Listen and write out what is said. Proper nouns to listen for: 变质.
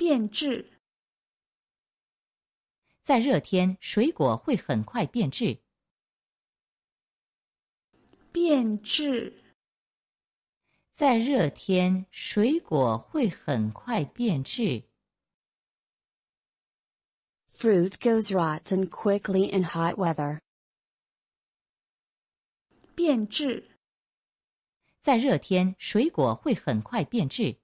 变质。在热天，水果会很快变质。变质。在热天，水果会很快变质。Fruit goes rotten quickly in hot weather. 变质。在热天，水果会很快变质。